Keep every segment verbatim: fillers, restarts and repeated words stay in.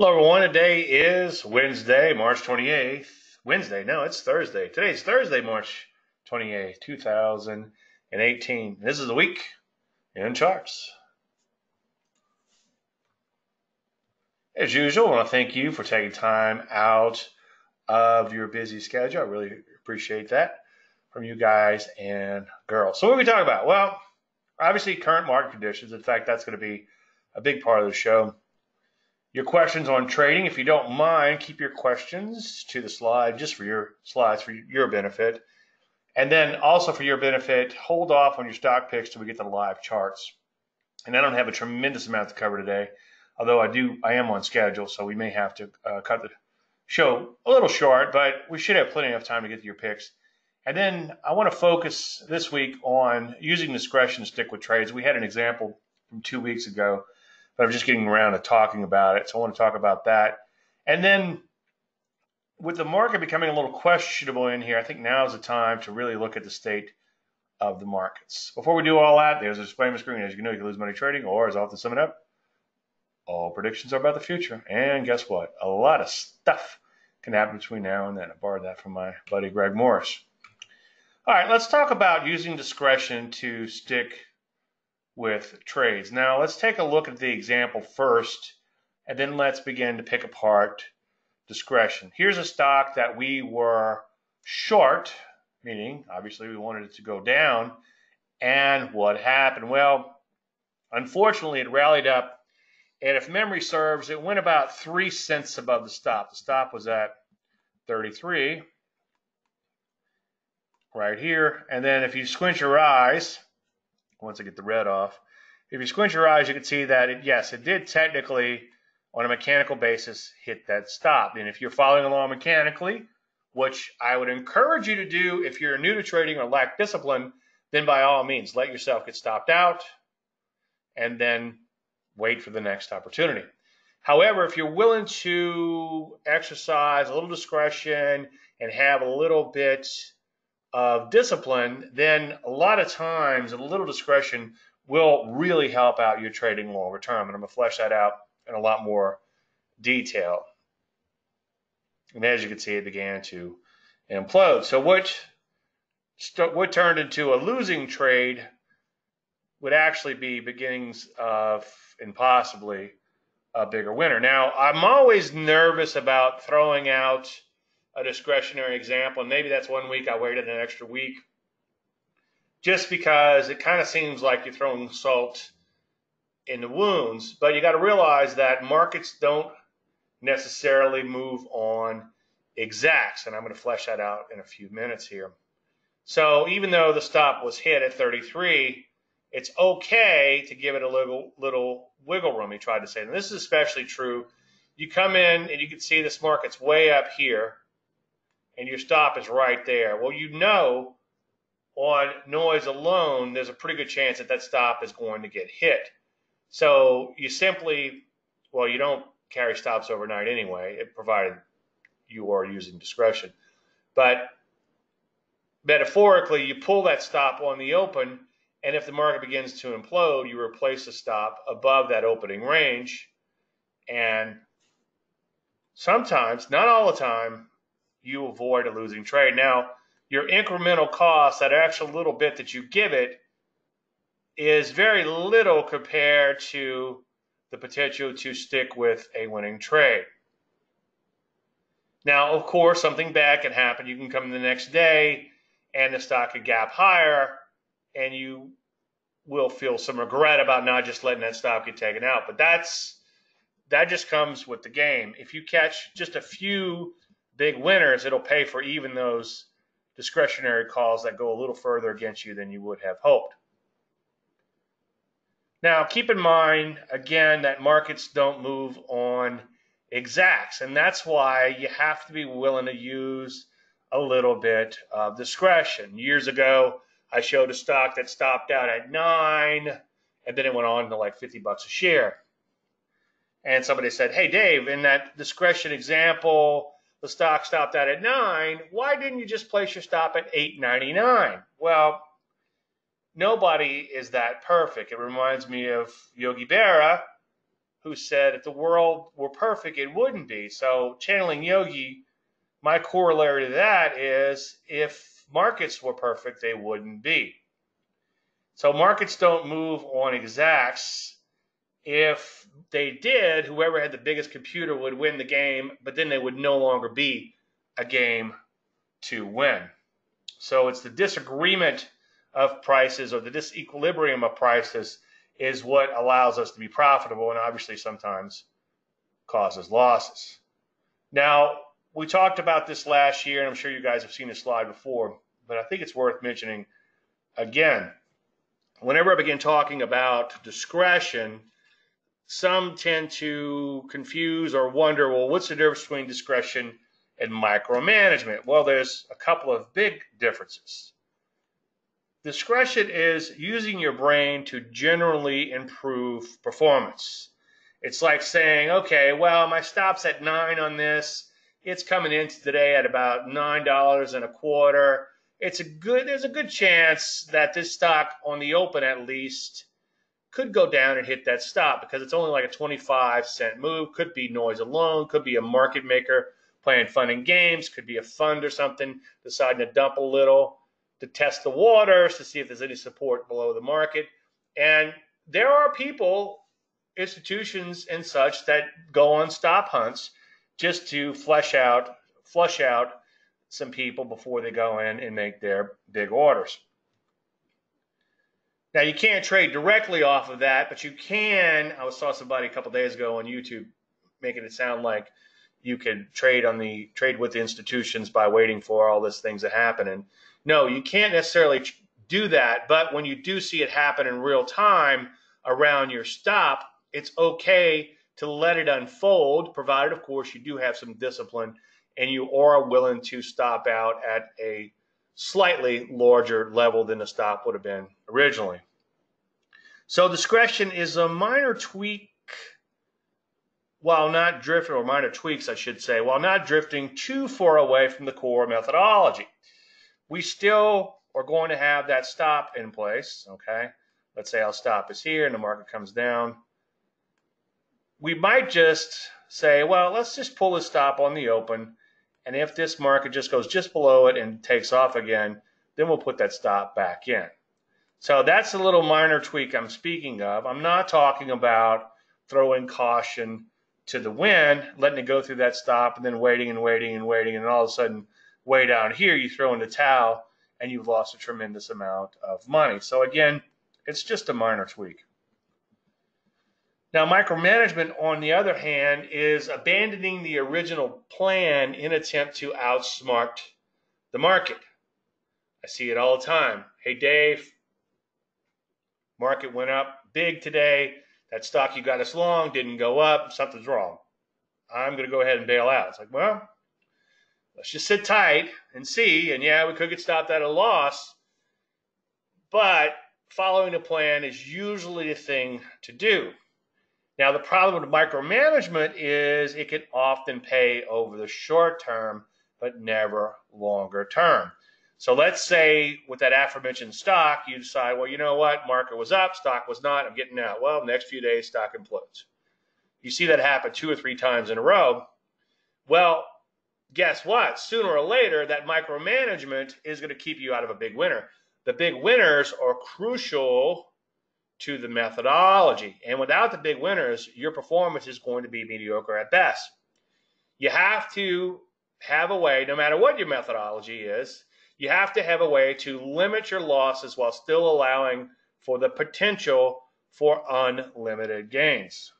Hello, everyone. Today is Wednesday, March twenty-eighth. Wednesday? No, it's Thursday. Today's Thursday, March twenty-eighth, two thousand eighteen. This is the week in charts. As usual, I want to thank you for taking time out of your busy schedule. I really appreciate that from you guys and girls. So what are we talking about? Well, obviously current market conditions. In fact, that's going to be a big part of the show. Your questions on trading, if you don't mind, keep your questions to the slide, just for your slides, for your benefit. And then also for your benefit, hold off on your stock picks till we get the live charts. And I don't have a tremendous amount to cover today, although I do, I am on schedule, so we may have to uh, cut the show a little short, but we should have plenty of time to get to your picks. And then I want to focus this week on using discretion to stick with trades. We had an example from two weeks ago, but I'm just getting around to talking about it. So I want to talk about that. And then with the market becoming a little questionable in here, I think now is the time to really look at the state of the markets. Before we do all that, there's a disclaimer screen. As you know, you can lose money trading, or as I often sum it up, all predictions are about the future. And guess what? A lot of stuff can happen between now and then. I borrowed that from my buddy Greg Morris. All right, let's talk about using discretion to stick with trades. Now let's take a look at the example first, and then let's begin to pick apart discretion. Here's a stock that we were short, meaning obviously we wanted it to go down. And what happened? Well, unfortunately it rallied up, and if memory serves, it went about three cents above the stop. The stop was at thirty-three right here, and then if you squint your eyes, once I get the red off, if you squint your eyes, you can see that, it, yes, it did technically, on a mechanical basis, hit that stop. And if you're following along mechanically, which I would encourage you to do if you're new to trading or lack discipline, then by all means, let yourself get stopped out and then wait for the next opportunity. However, if you're willing to exercise a little discretion and have a little bit of discipline, then a lot of times a little discretion will really help out your trading longer term. And I'm going to flesh that out in a lot more detail. And as you can see, it began to implode. So what, what turned into a losing trade would actually be beginnings of, and possibly, a bigger winner. Now, I'm always nervous about throwing out a discretionary example, and maybe that's one week I waited an extra week just because it kind of seems like you're throwing salt in the wounds, but you got to realize that markets don't necessarily move on exacts, and I'm going to flesh that out in a few minutes here. So even though the stop was hit at thirty-three, it's okay to give it a little, little wiggle room, he tried to say. And this is especially true. You come in and you can see this market's way up here, and your stop is right there. Well, you know, on noise alone, there's a pretty good chance that that stop is going to get hit. So you simply, well, you don't carry stops overnight anyway, provided you are using discretion. But metaphorically, you pull that stop on the open, and if the market begins to implode, you replace the stop above that opening range. And sometimes, not all the time, you avoid a losing trade. Now, your incremental cost, that extra little bit that you give it, is very little compared to the potential to stick with a winning trade. Now, of course, something bad can happen. You can come the next day and the stock could gap higher, and you will feel some regret about not just letting that stock get taken out. But that's that just comes with the game. If you catch just a few big winners, it'll pay for even those discretionary calls that go a little further against you than you would have hoped. Now, keep in mind, again, that markets don't move on exacts, and that's why you have to be willing to use a little bit of discretion. Years ago, I showed a stock that stopped out at nine, and then it went on to like fifty bucks a share. And somebody said, hey, Dave, in that discretion example, the stock stopped out at nine. Why didn't you just place your stop at eight ninety-nine? Well, nobody is that perfect. It reminds me of Yogi Berra, who said, if the world were perfect, it wouldn't be. So channeling Yogi, my corollary to that is, if markets were perfect, they wouldn't be. So markets don't move on exacts. If they did, whoever had the biggest computer would win the game, but then they would no longer be a game to win. So it's the disagreement of prices, or the disequilibrium of prices, is what allows us to be profitable, and obviously sometimes causes losses. Now, we talked about this last year, and I'm sure you guys have seen this slide before, but I think it's worth mentioning again. Whenever I begin talking about discretion, some tend to confuse or wonder, well, what's the difference between discretion and micromanagement? Well, there's a couple of big differences. Discretion is using your brain to generally improve performance. It's like saying, okay, well, my stop's at nine on this. It's coming in today at about nine dollars and a quarter. It's a good. There's a good chance that this stock, on the open at least, could go down and hit that stop, because it's only like a twenty-five cent move. Could be noise alone. Could be a market maker playing fun and games. Could be a fund or something deciding to dump a little, to test the waters, to see if there's any support below the market. And there are people, institutions and such, that go on stop hunts just to flush out flush out some people before they go in and make their big orders. Now, you can't trade directly off of that, but you can. I saw somebody a couple days ago on YouTube making it sound like you could trade on the trade with the institutions by waiting for all these things to happen. And no, you can't necessarily do that, but when you do see it happen in real time around your stop, it's okay to let it unfold, provided, of course, you do have some discipline and you are willing to stop out at a slightly larger level than the stop would have been originally. So discretion is a minor tweak, while not drifting, or minor tweaks, I should say, while not drifting too far away from the core methodology. We still are going to have that stop in place, okay? Let's say our stop is here and the market comes down. We might just say, well, let's just pull the stop on the open, and if this market just goes just below it and takes off again, then we'll put that stop back in. So that's a little minor tweak I'm speaking of. I'm not talking about throwing caution to the wind, letting it go through that stop, and then waiting and waiting and waiting, and all of a sudden, way down here, you throw in the towel and you've lost a tremendous amount of money. So again, it's just a minor tweak. Now, micromanagement, on the other hand, is abandoning the original plan in attempt to outsmart the market. I see it all the time. Hey, Dave, market went up big today. That stock you got us long didn't go up. Something's wrong. I'm going to go ahead and bail out. It's like, well, let's just sit tight and see. And yeah, we could get stopped at a loss, but following a plan is usually a thing to do. Now, the problem with micromanagement is it can often pay over the short term, but never longer term. So let's say with that aforementioned stock, you decide, well, you know what? Market was up, stock was not, I'm getting out. Well, next few days, stock implodes. You see that happen two or three times in a row. Well, guess what? Sooner or later, that micromanagement is going to keep you out of a big winner. The big winners are crucial to the methodology, and without the big winners, your performance is going to be mediocre at best. You have to have a way, no matter what your methodology is, you have to have a way to limit your losses while still allowing for the potential for unlimited gains.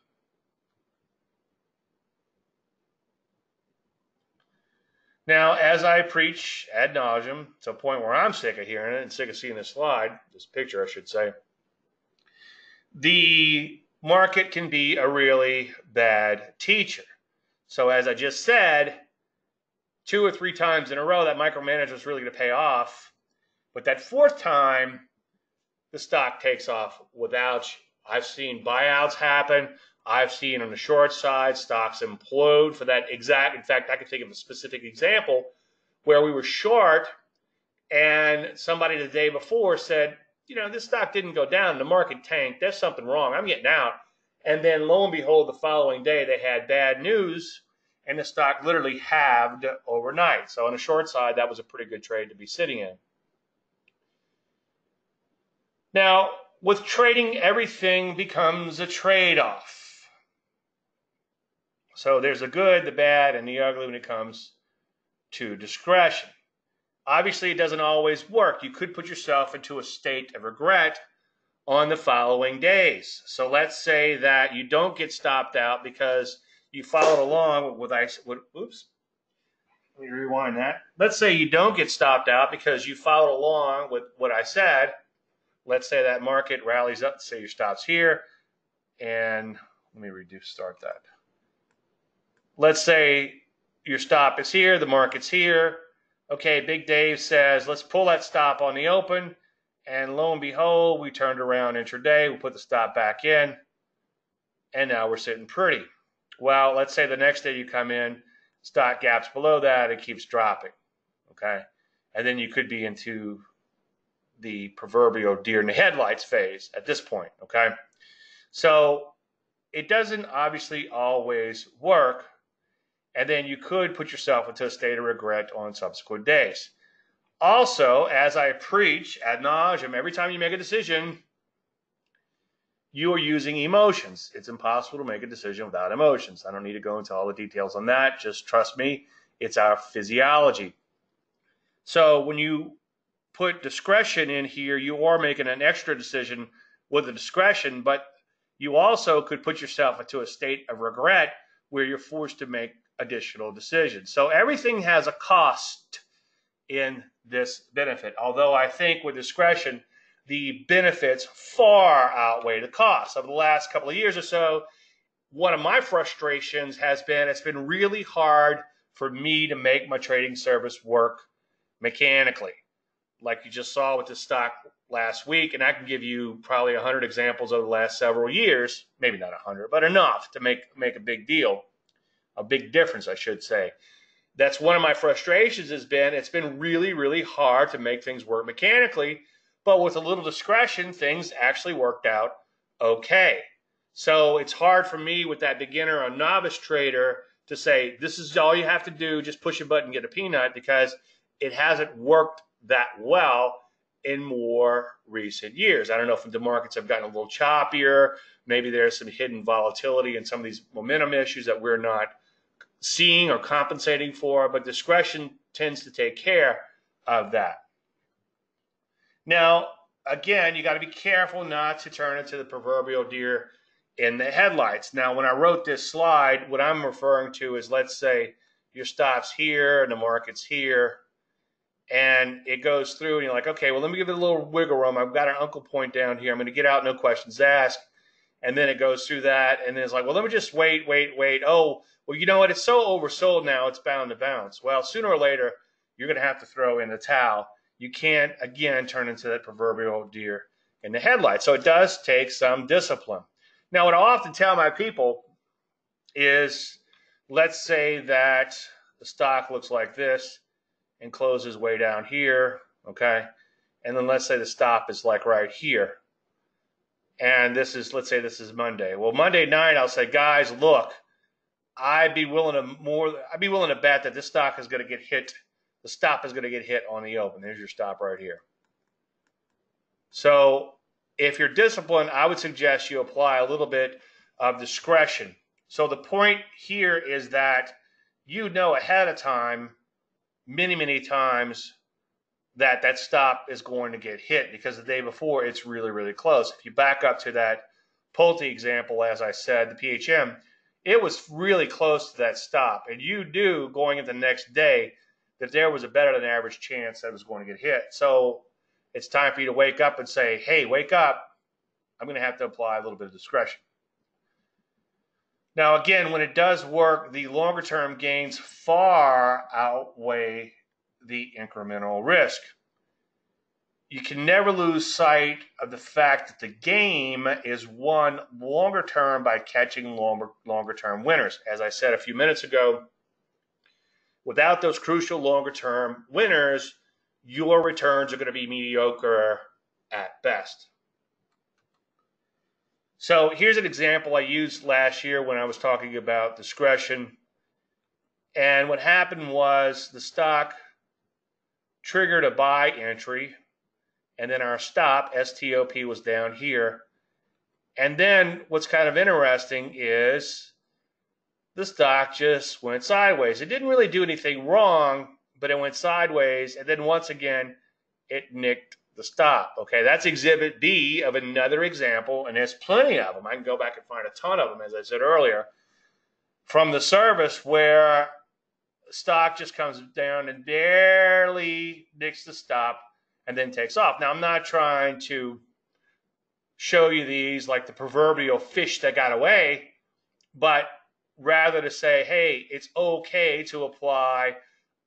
Now, as I preach ad nauseum, to a point where I'm sick of hearing it and sick of seeing this slide, this picture, I should say, the market can be a really bad teacher. So as I just said, two or three times in a row, that micromanager is really going to pay off. But that fourth time, the stock takes off without you. I've seen buyouts happen. I've seen on the short side, stocks implode for that exact. In fact, I could think of a specific example where we were short and somebody the day before said, you know, this stock didn't go down. The market tanked. There's something wrong. I'm getting out. And then lo and behold, the following day, they had bad news and the stock literally halved overnight. So on the short side, that was a pretty good trade to be sitting in. Now, with trading, everything becomes a trade-off. So there's the good, the bad, and the ugly when it comes to discretion. Obviously, it doesn't always work. You could put yourself into a state of regret on the following days. So let's say that you don't get stopped out because you followed along with, I, with oops, let me rewind that. Let's say you don't get stopped out because you followed along with what I said. Let's say that market rallies up, say your stop's here, and let me reduce, start that. Let's say your stop is here, the market's here. Okay, Big Dave says, let's pull that stop on the open. And lo and behold, we turned around intraday. We put the stop back in. And now we're sitting pretty. Well, let's say the next day you come in, stock gaps below that, it keeps dropping. Okay. And then you could be into the proverbial deer in the headlights phase at this point. Okay. So it doesn't obviously always work. And then you could put yourself into a state of regret on subsequent days. Also, as I preach ad nauseum, every time you make a decision, you are using emotions. It's impossible to make a decision without emotions. I don't need to go into all the details on that. Just trust me, it's our physiology. So when you put discretion in here, you are making an extra decision with the discretion, but you also could put yourself into a state of regret where you're forced to make additional decisions. So everything has a cost in this benefit, although I think with discretion, the benefits far outweigh the costs. Over the last couple of years or so, one of my frustrations has been it's been really hard for me to make my trading service work mechanically, like you just saw with the stock last week. And I can give you probably a hundred examples over the last several years, maybe not a hundred, but enough to make, make a big deal, a big difference, I should say. That's one of my frustrations has been, it's been really, really hard to make things work mechanically, but with a little discretion, things actually worked out okay. So it's hard for me with that beginner or novice trader to say, this is all you have to do, just push a button, get a peanut, because it hasn't worked that well in more recent years. I don't know if the markets have gotten a little choppier, maybe there's some hidden volatility and some of these momentum issues that we're not seeing or compensating for, but discretion tends to take care of that. Now, again, you got to be careful not to turn into the proverbial deer in the headlights. Now, when I wrote this slide, what I'm referring to is, let's say your stop's here and the market's here, and it goes through and you're like, okay, well, let me give it a little wiggle room. I've got an uncle point down here. I'm going to get out, no questions asked. And then it goes through that, and then it's like, well, let me just wait, wait, wait. Oh, well, you know what? It's so oversold now, it's bound to bounce. Well, sooner or later, you're going to have to throw in the towel. You can't, again, turn into that proverbial deer in the headlights. So it does take some discipline. Now, what I often tell my people is, let's say that the stock looks like this and closes way down here, okay? And then let's say the stop is like right here. And this is, let's say this is Monday. Well, Monday night, I'll say, guys, look, I'd be willing to more, I'd be willing to bet that this stock is going to get hit. The stop is going to get hit on the open. There's your stop right here. So if you're disciplined, I would suggest you apply a little bit of discretion. So the point here is that you know ahead of time, many, many times, that that stop is going to get hit because the day before it's really, really close. If you back up to that Pulte example, as I said, the P H M, it was really close to that stop. And you knew going into the next day that there was a better than average chance that it was going to get hit. So it's time for you to wake up and say, hey, wake up. I'm going to have to apply a little bit of discretion. Now, again, when it does work, the longer term gains far outweigh the incremental risk. You can never lose sight of the fact that the game is won longer term by catching longer longer term winners. As I said a few minutes ago, without those crucial longer term winners, your returns are going to be mediocre at best. So here's an example I used last year when I was talking about discretion. And what happened was the stock triggered a buy entry, and then our stop, S T O P, was down here. And then what's kind of interesting is the stock just went sideways. It didn't really do anything wrong, but it went sideways, and then once again, it nicked the stop. Okay, that's exhibit B of another example, and there's plenty of them. I can go back and find a ton of them, as I said earlier, from the service where stock just comes down and barely nicks the stop and then takes off. Now, I'm not trying to show you these like the proverbial fish that got away, but rather to say, hey, it's okay to apply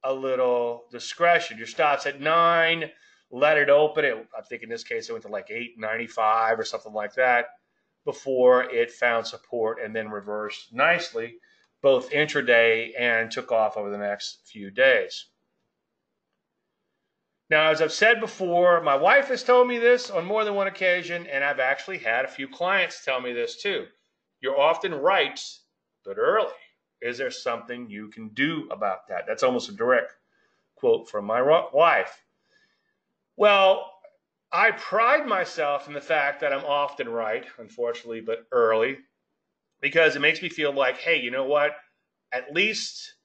a little discretion. Your stop's at nine, let it open. It, I think in this case it went to like eight ninety-five or something like that before it found support and then reversed nicely, both intraday and took off over the next few days. Now, as I've said before, my wife has told me this on more than one occasion, and I've actually had a few clients tell me this too. You're often right, but early. Is there something you can do about that? That's almost a direct quote from my wife. Well, I pride myself in the fact that I'm often right, unfortunately, but early, because it makes me feel like, hey, you know what? At least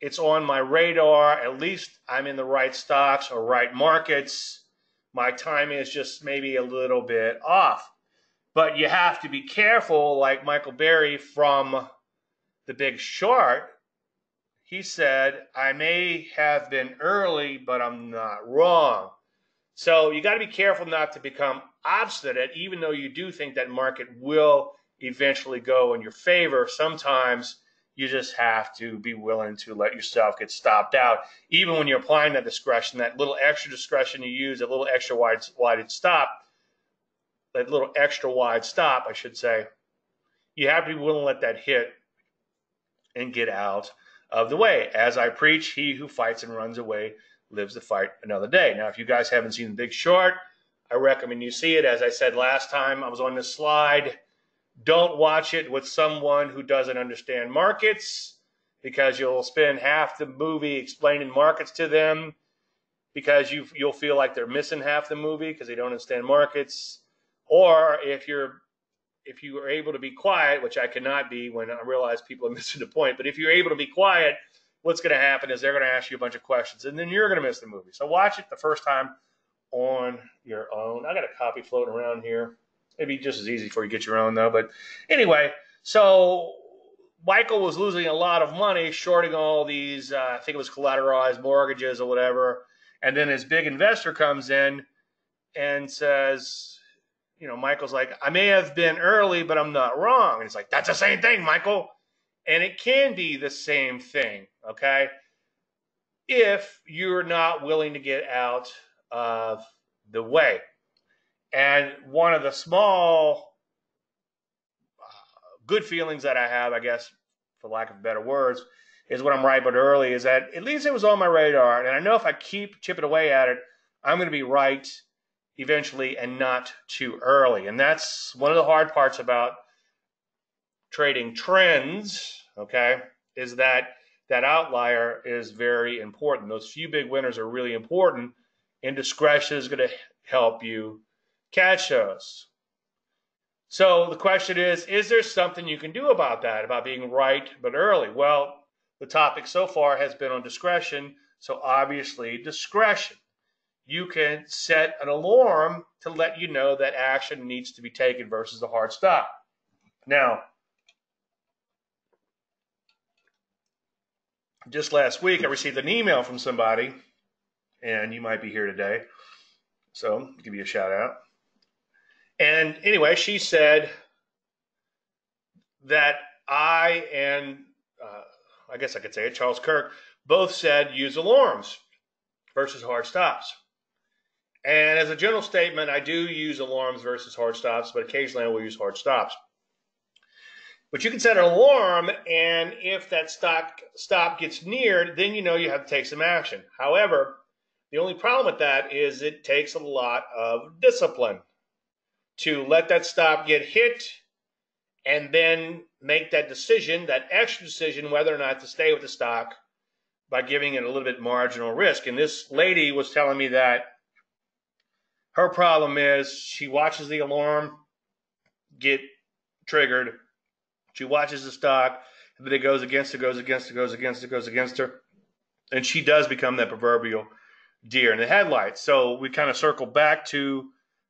it's on my radar. At least I'm in the right stocks or right markets. My timing is just maybe a little bit off. But you have to be careful, like Michael Berry from The Big Short, he said, I may have been early, but I'm not wrong. So you got to be careful not to become obstinate, even though you do think that market will eventually go in your favor. Sometimes you just have to be willing to let yourself get stopped out. Even when you're applying that discretion, that little extra discretion you use, that little extra wide, wide stop, that little extra wide stop, I should say, you have to be willing to let that hit and get out of the way. As I preach, he who fights and runs away lives to fight another day. Now, if you guys haven't seen The Big Short, I recommend you see it. As I said last time I was on this slide, don't watch it with someone who doesn't understand markets, because you'll spend half the movie explaining markets to them, because you, you'll feel like they're missing half the movie because they don't understand markets. Or if you're If you are able to be quiet, which I cannot be when I realize people are missing the point, but if you're able to be quiet, what's going to happen is they're going to ask you a bunch of questions, and then you're going to miss the movie. So watch it the first time on your own. I got a copy floating around here. It'd be just as easy for you to get your own, though. But anyway, so Michael was losing a lot of money shorting all these, uh, I think it was collateralized mortgages or whatever, and then his big investor comes in and says, you know, Michael's like, I may have been early, but I'm not wrong. And it's like, that's the same thing, Michael. And it can be the same thing, okay, if you're not willing to get out of the way. And one of the small uh, good feelings that I have, I guess, for lack of better words, is when I'm right but early, is that at least it was on my radar. And I know if I keep chipping away at it, I'm going to be right eventually, and not too early. And that's one of the hard parts about trading trends, okay, is that that outlier is very important. Those few big winners are really important, and discretion is going to help you catch those. So the question is, is there something you can do about that, about being right but early? Well, the topic so far has been on discretion, so obviously discretion. You can set an alarm to let you know that action needs to be taken versus a hard stop. Now, just last week, I received an email from somebody, and you might be here today, so I'll give you a shout out. And anyway, she said that I and, uh, I guess I could say it, Charles Kirk, both said use alarms versus hard stops. And as a general statement, I do use alarms versus hard stops, but occasionally I will use hard stops. But you can set an alarm, and if that stock stop gets near, then you know you have to take some action. However, the only problem with that is it takes a lot of discipline to let that stop get hit and then make that decision, that extra decision, whether or not to stay with the stock by giving it a little bit marginal risk. And this lady was telling me that her problem is she watches the alarm get triggered. She watches the stock, but it goes against her, goes against her, goes against her, goes against her. And she does become that proverbial deer in the headlights. So we kind of circle back to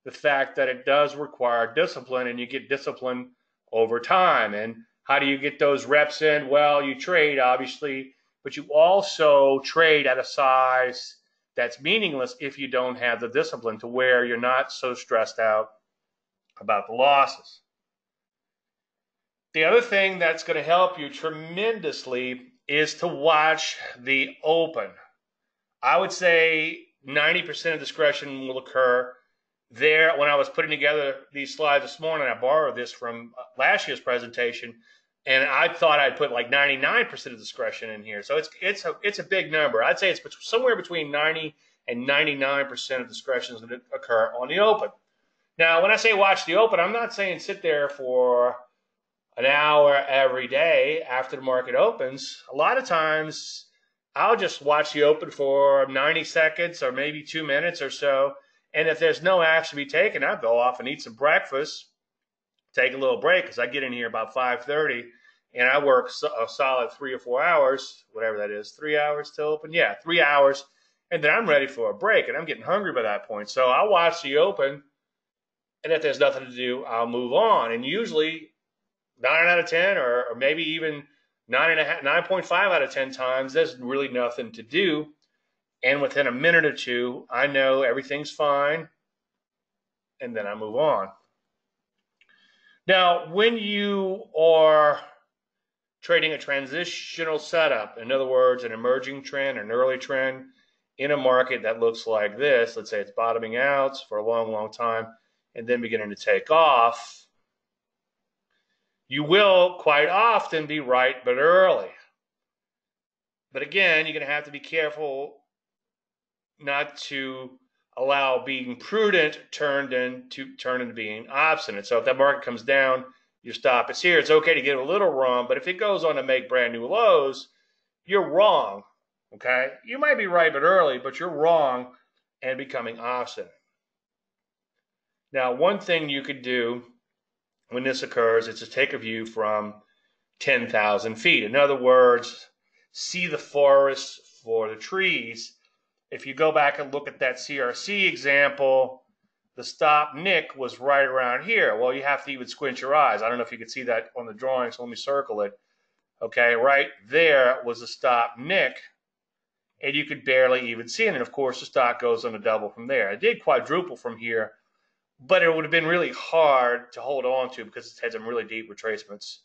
the fact that it does require discipline, and you get discipline over time. And how do you get those reps in? Well, you trade, obviously, but you also trade at a size that's meaningless if you don't have the discipline to where you're not so stressed out about the losses. The other thing that's going to help you tremendously is to watch the open. I would say ninety percent of discretion will occur there. When I was putting together these slides this morning, I borrowed this from last year's presentation, and I thought I'd put like ninety-nine percent of discretion in here. So it's it's a it's a big number. I'd say it's somewhere between ninety and ninety-nine percent of discretion is going to occur on the open. Now, when I say watch the open, I'm not saying sit there for an hour every day after the market opens. A lot of times I'll just watch the open for ninety seconds or maybe two minutes or so. And if there's no action to be taken, I'll go off and eat some breakfast, take a little break, because I get in here about five thirty and I work a solid three or four hours, whatever that is, three hours till open. Yeah, three hours. And then I'm ready for a break, and I'm getting hungry by that point. So I'll watch the open, and if there's nothing to do, I'll move on. And usually nine out of ten, or, or maybe even nine point five out of ten times, there's really nothing to do. And within a minute or two, I know everything's fine, and then I move on. Now, when you are trading a transitional setup, in other words, an emerging trend, an early trend, in a market that looks like this, let's say it's bottoming out for a long, long time, and then beginning to take off, you will quite often be right but early. But again, you're going to have to be careful not to allow being prudent turned into, turn into being obstinate. So if that market comes down, your stop is here. It's okay to get a little wrong, but if it goes on to make brand new lows, you're wrong, okay? You might be right but early, but you're wrong and becoming obstinate. Now, one thing you could do when this occurs, it's to take a view from ten thousand feet. In other words, see the forest for the trees. If you go back and look at that C R C example, the stop nick was right around here. Well, you have to even squint your eyes. I don't know if you could see that on the drawing, so let me circle it. Okay, right there was the stop nick, and you could barely even see it. And of course, the stock goes on a double from there. It did quadruple from here, but it would have been really hard to hold on to because it's had some really deep retracements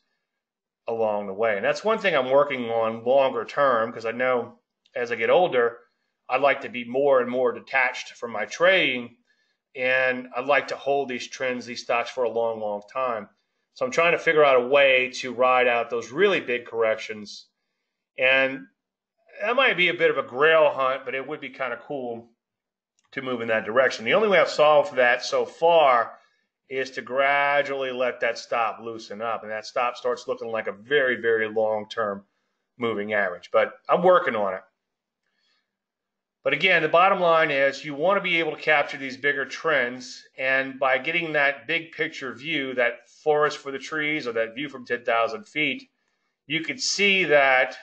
along the way. And that's one thing I'm working on longer term, because I know as I get older, I'd like to be more and more detached from my trading, and I'd like to hold these trends, these stocks, for a long, long time. So I'm trying to figure out a way to ride out those really big corrections. And that might be a bit of a grail hunt, but it would be kind of cool to move in that direction. The only way I've solved for that so far is to gradually let that stop loosen up, and that stop starts looking like a very, very long-term moving average, but I'm working on it. But again, the bottom line is you want to be able to capture these bigger trends, and by getting that big picture view, that forest for the trees, or that view from ten thousand feet, you could see that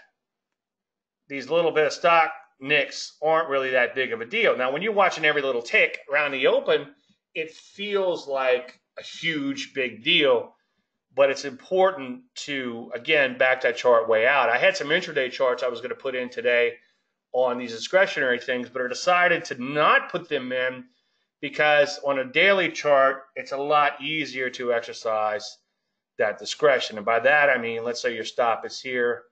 these little bit of stock nicks aren't really that big of a deal. Now, when you're watching every little tick around the open, it feels like a huge, big deal, but it's important to, again, back that chart way out. I had some intraday charts I was going to put in today on these discretionary things, but I decided to not put them in because on a daily chart, it's a lot easier to exercise that discretion. And by that, I mean, let's say your stop is here,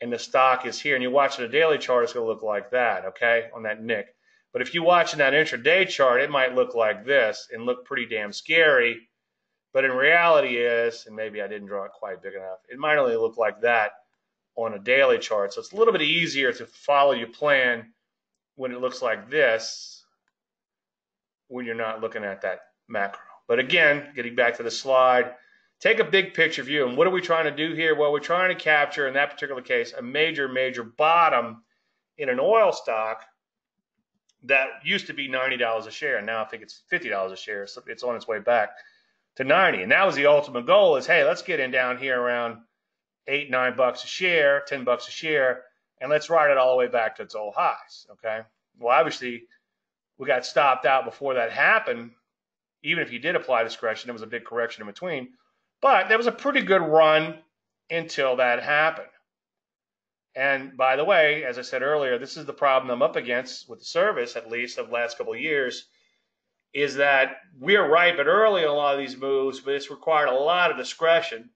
and the stock is here, and you're watching a daily chart, it's going to look like that, okay, on that nick. But if you're watching that intraday chart, it might look like this and look pretty damn scary. But in reality is, and maybe I didn't draw it quite big enough, it might only look like that on a daily chart. So it's a little bit easier to follow your plan when it looks like this, when you're not looking at that macro. But again, getting back to the slide, take a big picture view. And what are we trying to do here? Well, we're trying to capture, in that particular case, a major, major bottom in an oil stock that used to be ninety dollars a share. And now I think it's fifty dollars a share. So it's on its way back to ninety. And that was the ultimate goal is, hey, let's get in down here around eight, nine bucks a share, ten bucks a share, and let's ride it all the way back to its old highs, okay? Well, obviously, we got stopped out before that happened. Even if you did apply discretion, there was a big correction in between. But there was a pretty good run until that happened. And by the way, as I said earlier, this is the problem I'm up against with the service, at least of the last couple of years, is that we're ripe and early in a lot of these moves, but it's required a lot of discretion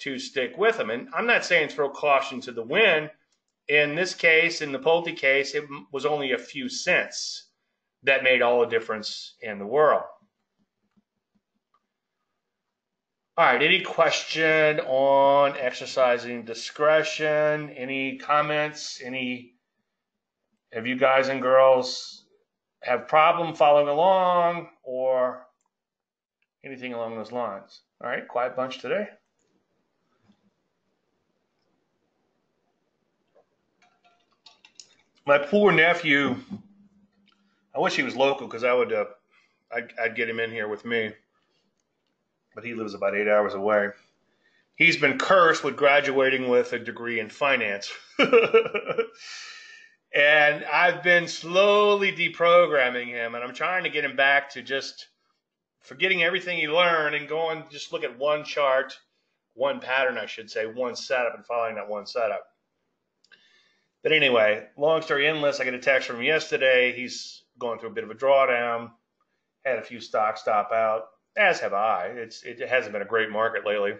to stick with them. And I'm not saying throw caution to the wind. In this case, in the Pulte case, it was only a few cents that made all the difference in the world. All right, any question on exercising discretion? Any comments? Any, have you guys and girls have problem following along or anything along those lines? All right, quiet bunch today. My poor nephew, I wish he was local because I would, uh, I'd, I'd get him in here with me, but he lives about eight hours away. He's been cursed with graduating with a degree in finance. And I've been slowly deprogramming him, and I'm trying to get him back to just forgetting everything he learned and going just look at one chart, one pattern, I should say, one setup and following that one setup. But anyway, long story endless, I get a text from him yesterday. He's going through a bit of a drawdown, had a few stocks stop out, as have I. It's, it hasn't been a great market lately.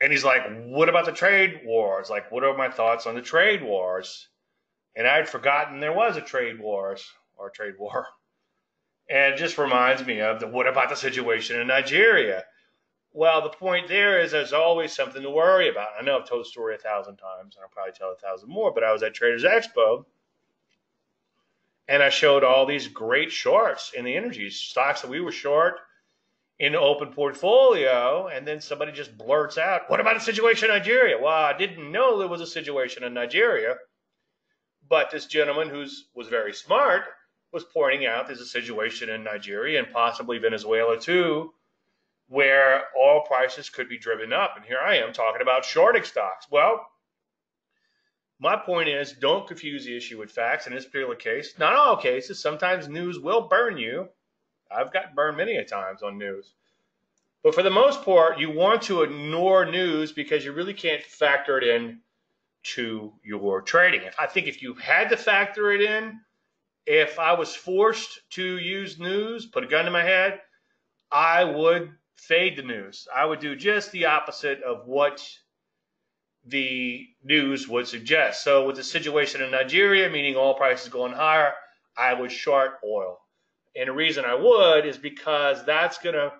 And he's like, what about the trade wars? Like, what are my thoughts on the trade wars? And I'd forgotten there was a trade wars or a trade war. And it just reminds me of the, what about the situation in Nigeria? Well, the point there is there's always something to worry about. I know I've told the story a thousand times, and I'll probably tell a thousand more, but I was at Traders Expo, and I showed all these great shorts in the energy stocks that we were short in the open portfolio, and then somebody just blurts out, what about the situation in Nigeria? Well, I didn't know there was a situation in Nigeria, but this gentleman who was very smart was pointing out there's a situation in Nigeria and possibly Venezuela too, where oil prices could be driven up. And here I am talking about shorting stocks. Well, my point is don't confuse the issue with facts. In this particular case, not all cases, sometimes news will burn you. I've gotten burned many a times on news. But for the most part, you want to ignore news because you really can't factor it in to your trading. If I think if you had to factor it in, if I was forced to use news, put a gun to my head, I would fade the news. I would do just the opposite of what the news would suggest. So with the situation in Nigeria, meaning oil prices going higher, I would short oil. And the reason I would is because that's gonna,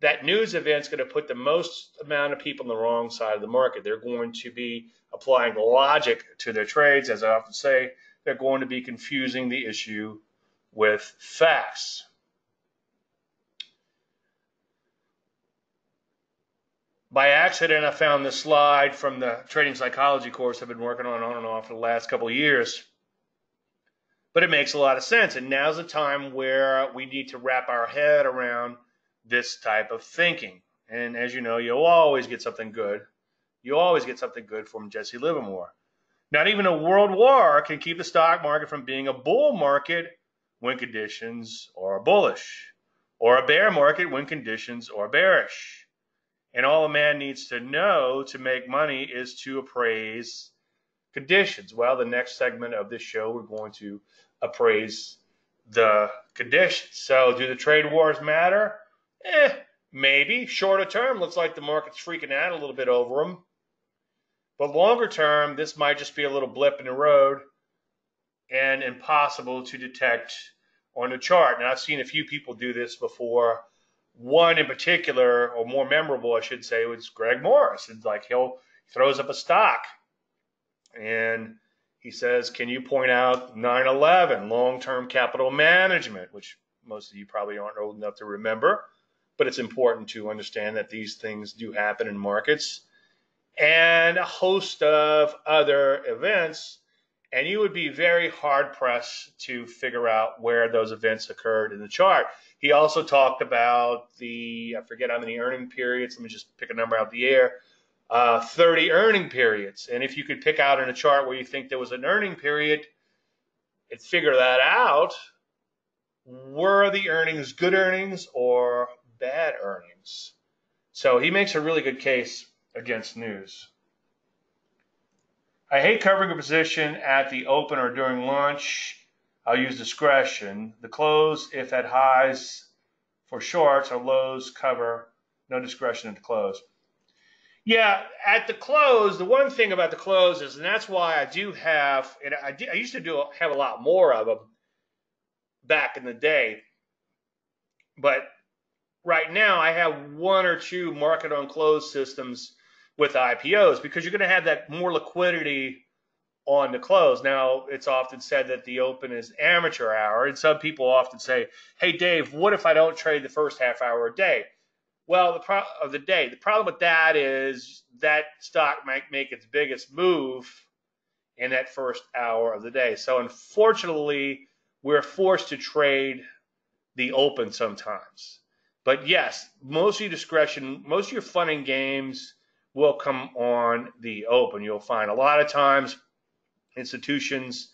that news event's gonna put the most amount of people on the wrong side of the market. They're going to be applying logic to their trades. As I often say, they're going to be confusing the issue with facts. By accident, I found this slide from the trading psychology course I've been working on on and off for the last couple of years. But it makes a lot of sense. And now's the time where we need to wrap our head around this type of thinking. And as you know, you'll always get something good. You'll always get something good from Jesse Livermore. Not even a world war can keep the stock market from being a bull market when conditions are bullish, or a bear market when conditions are bearish. And all a man needs to know to make money is to appraise conditions. Well, the next segment of this show, we're going to appraise the conditions. So do the trade wars matter? Eh, maybe. Shorter term, looks like the market's freaking out a little bit over them. But longer term, this might just be a little blip in the road and impossible to detect on the chart. Now, I've seen a few people do this before. One in particular, or more memorable, I should say, was Greg Morris. It's like he'll throws up a stock and he says, can you point out nine eleven, long-term capital management, which most of you probably aren't old enough to remember. but it's important to understand that these things do happen in markets and a host of other events. And you would be very hard-pressed to figure out where those events occurred in the chart. He also talked about the, I forget how many earning periods, let me just pick a number out of the air, uh, thirty earning periods. And if you could pick out in a chart where you think there was an earning period and figure that out, were the earnings good earnings or bad earnings? So he makes a really good case against news. I hate covering a position at the open or during launch. I'll use discretion. The close, if at highs for shorts or lows, cover. No discretion at the close. Yeah, at the close, the one thing about the close is, and that's why I do have, and I, I used to do have a lot more of them back in the day. But right now, I have one or two market on close systems with I P Os, because you're going to have that more liquidity on the close. Now, it's often said that the open is amateur hour, and some people often say, hey, Dave, what if I don't trade the first half hour a day? Well, the pro of the day, the problem with that is that stock might make its biggest move in that first hour of the day. So unfortunately, we're forced to trade the open sometimes. But yes, most of your discretion, most of your fun and games will come on the open. You'll find a lot of times institutions,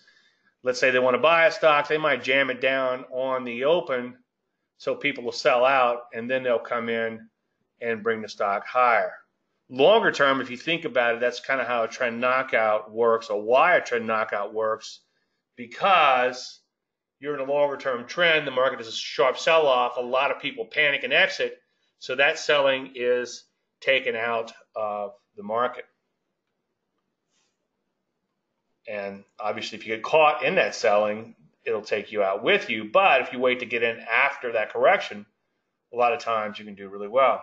let's say they want to buy a stock, they might jam it down on the open so people will sell out, and then they'll come in and bring the stock higher. Longer term, if you think about it, that's kind of how a trend knockout works, or why a trend knockout works, because you're in a longer term trend, the market is a sharp sell-off, a lot of people panic and exit, so that selling is taken out of the market. And obviously, if you get caught in that selling, it'll take you out with you. But if you wait to get in after that correction, a lot of times you can do really well.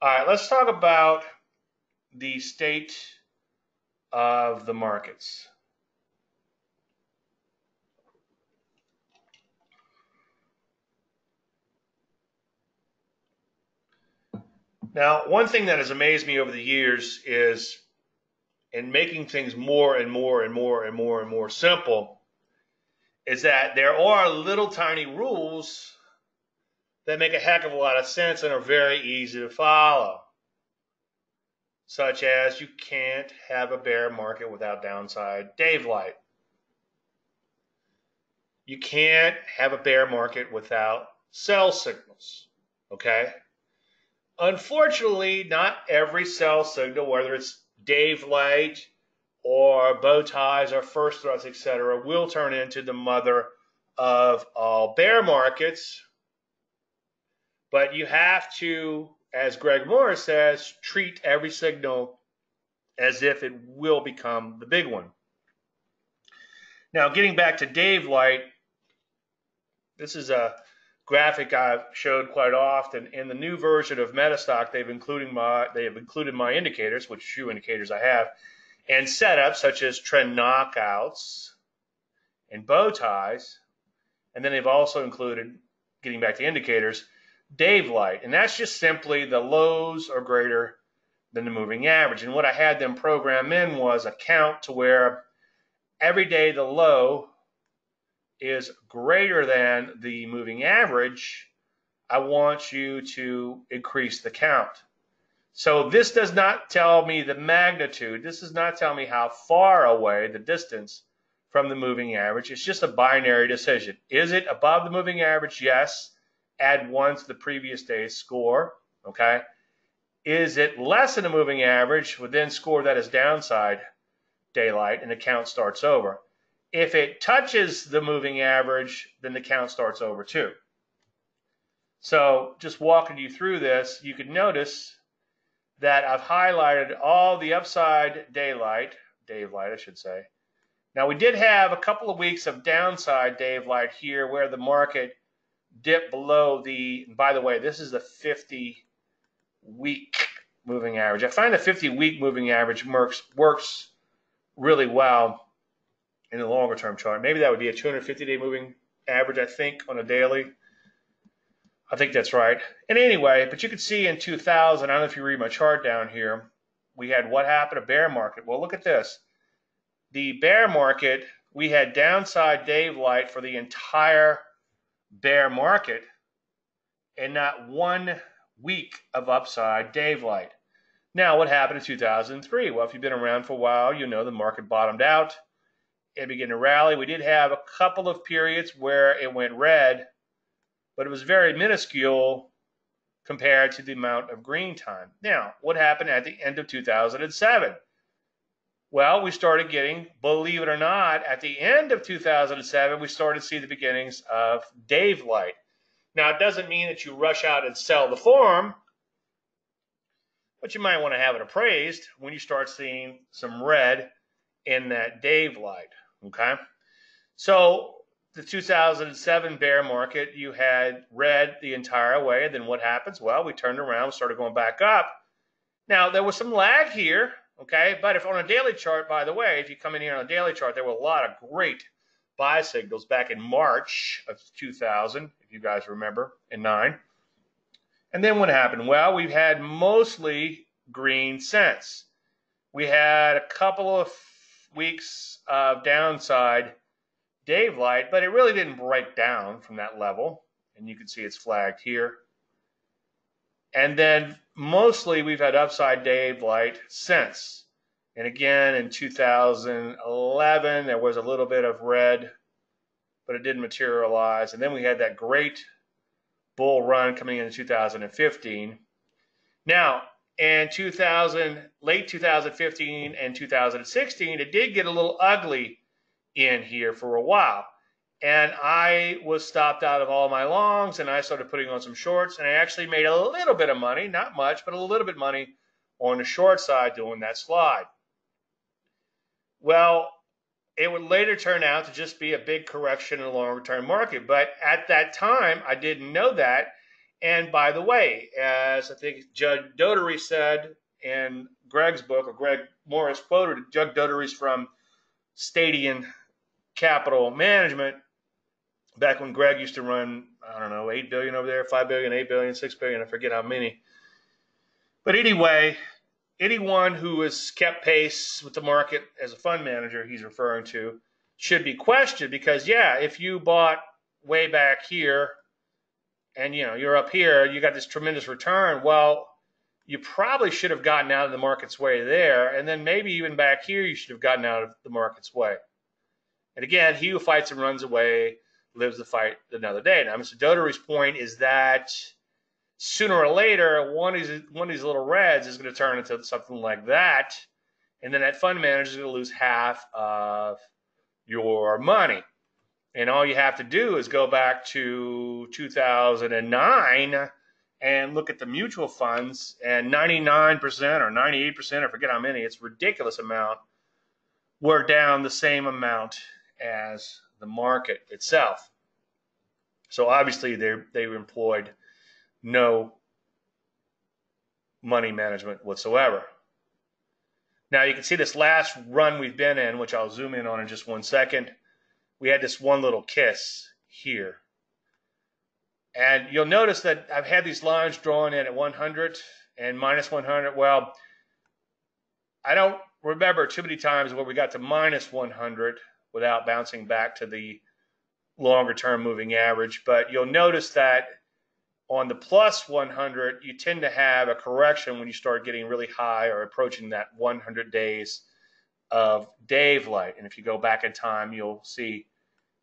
All right, let's talk about the state of the markets. Now, one thing that has amazed me over the years is, in making things more and more and more and more and more simple, is that there are little tiny rules that make a heck of a lot of sense and are very easy to follow, such as you can't have a bear market without downside Dave Light. You can't have a bear market without sell signals, okay? Unfortunately, not every sell signal, whether it's Dave Light or bow ties or first thrusts, et cetera, will turn into the mother of all bear markets. But you have to, as Greg Morris says, treat every signal as if it will become the big one. Now, getting back to Dave Light, this is a graphic I've showed quite often. In the new version of Metastock, they've including my they have included my indicators, which few indicators I have, and setups such as trend knockouts and bow ties, and then they've also included, getting back to indicators, Dave Light, and that's just simply the lows are greater than the moving average. And what I had them program in was a count to where every day the low is greater than the moving average, I want you to increase the count. So this does not tell me the magnitude. This does not tell me how far away, the distance from the moving average. It's just a binary decision. Is it above the moving average? Yes. Add one to the previous day's score, okay? Is it less than the moving average? Well, then score that as downside daylight, and the count starts over. If it touches the moving average, then the count starts over too. So just walking you through this, you can notice that I've highlighted all the upside daylight, Dave Light, I should say. Now, we did have a couple of weeks of downside Dave Light here where the market dipped below the, and by the way, this is the fifty-week moving average. I find the fifty-week moving average works, works really well in the longer term chart. Maybe that would be a two hundred fifty day moving average, I think, on a daily. I think that's right. And anyway, but you can see in two thousand, I don't know if you read my chart down here, we had what happened, a bear market. Well, look at this. The bear market, we had downside daylight for the entire bear market and not one week of upside daylight. Now, what happened in two thousand three? Well, if you've been around for a while, you know the market bottomed out. It began to rally. We did have a couple of periods where it went red, but it was very minuscule compared to the amount of green time. Now, what happened at the end of two thousand seven? Well, we started getting, believe it or not, at the end of two thousand seven, we started to see the beginnings of daylight. Now, it doesn't mean that you rush out and sell the farm, but you might want to have it appraised when you start seeing some red in that daylight, okay? So the two thousand seven bear market, you had red the entire way, and then what happens? Well, we turned around, we started going back up. Now, there was some lag here, okay? But if on a daily chart, by the way, if you come in here on a daily chart, there were a lot of great buy signals back in March of two thousand, if you guys remember, in nine. And then what happened? Well, we've had mostly green since. We had a couple of weeks of downside daylight, but it really didn't break down from that level, and you can see it's flagged here. And then mostly we've had upside daylight since. And again, in two thousand eleven, there was a little bit of red, but it didn't materialize. And then we had that great bull run coming in two thousand fifteen. Now, in two thousand, late two thousand fifteen and two thousand sixteen, it did get a little ugly in here for a while, and I was stopped out of all my longs, and I started putting on some shorts, and I actually made a little bit of money, not much, but a little bit of money on the short side doing that slide. Well, it would later turn out to just be a big correction in the long-term market, but at that time I didn't know that. And by the way, as I think Judge Dotary said in Greg's book, or Greg Morris quoted, Judge Dotary's from Stadion Capital Management, back when Greg used to run, I don't know, eight billion over there, five billion, eight billion, six billion, I forget how many. But anyway, anyone who has kept pace with the market as a fund manager he's referring to should be questioned, because, yeah, if you bought way back here and, you know, you're up here, you got this tremendous return, well, you probably should have gotten out of the market's way there, and then maybe even back here you should have gotten out of the market's way. And again, he who fights and runs away lives the fight another day. Now, Mister Dotary's point is that sooner or later, one of these, one of these little reds is going to turn into something like that, and then that fund manager is going to lose half of your money. And all you have to do is go back to two thousand nine and look at the mutual funds, and ninety-nine percent or ninety-eight percent, I forget how many, it's a ridiculous amount, were down the same amount as the market itself. So obviously they they employed no money management whatsoever. Now you can see this last run we've been in, which I'll zoom in on in just one second. We had this one little kiss here. And you'll notice that I've had these lines drawn in at one hundred and minus one hundred. Well, I don't remember too many times where we got to minus one hundred without bouncing back to the longer-term moving average. But you'll notice that on the plus one hundred, you tend to have a correction when you start getting really high or approaching that one hundred days of daylight. And if you go back in time, you'll see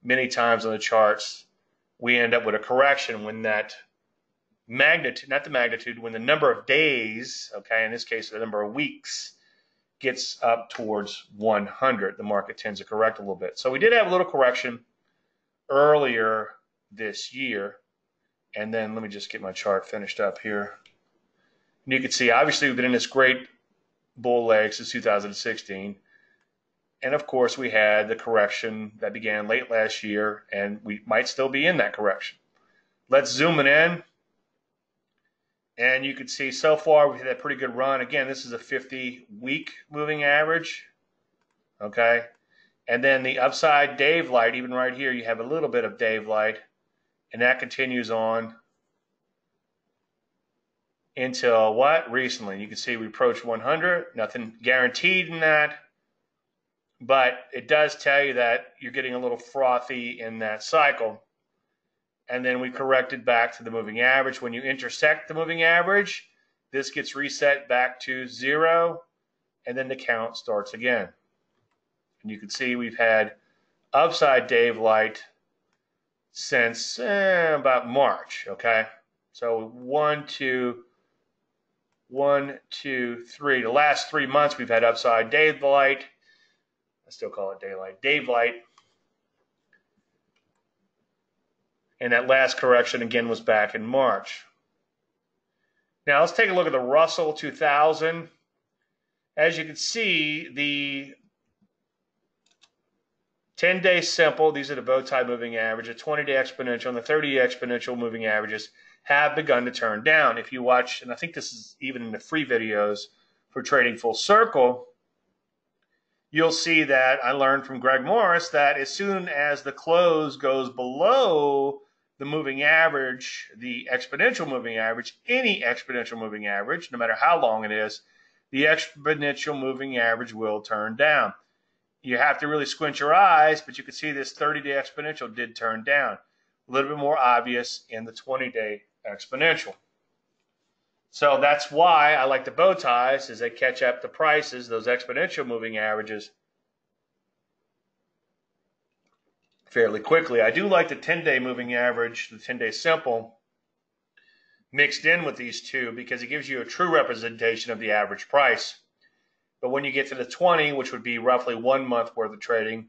many times on the charts we end up with a correction when that magnitude, not the magnitude, when the number of days, okay, in this case, the number of weeks, gets up towards one hundred. The market tends to correct a little bit. So we did have a little correction earlier this year. And then let me just get my chart finished up here. And you can see, obviously, we've been in this great bull leg since two thousand sixteen. And of course, we had the correction that began late last year, and we might still be in that correction. Let's zoom it in. And you can see so far we've had a pretty good run. Again, this is a fifty-week moving average, okay? And then the upside daylight, even right here, you have a little bit of daylight, and that continues on until what? Recently. You can see we approached one hundred. Nothing guaranteed in that, but it does tell you that you're getting a little frothy in that cycle. And then we corrected back to the moving average. When you intersect the moving average, this gets reset back to zero, and then the count starts again. And you can see we've had upside Dave Light since eh, about March, okay? So one, two, one, two, three. The last three months we've had upside Dave Light. I still call it daylight, Dave Light. And that last correction again was back in March. Now let's take a look at the Russell two thousand. As you can see, the ten-day simple, these are the bow tie moving average, the twenty-day exponential, and the thirty-day exponential moving averages have begun to turn down. If you watch, and I think this is even in the free videos for Trading Full Circle, you'll see that I learned from Greg Morris that as soon as the close goes below the moving average, the exponential moving average, any exponential moving average, no matter how long it is, the exponential moving average will turn down. You have to really squint your eyes, but you can see this thirty-day exponential did turn down. A little bit more obvious in the twenty-day exponential. So that's why I like the bow ties, is they catch up the prices, those exponential moving averages, fairly quickly. I do like the ten-day moving average, the ten-day simple, mixed in with these two because it gives you a true representation of the average price. But when you get to the twenty, which would be roughly one month worth of trading,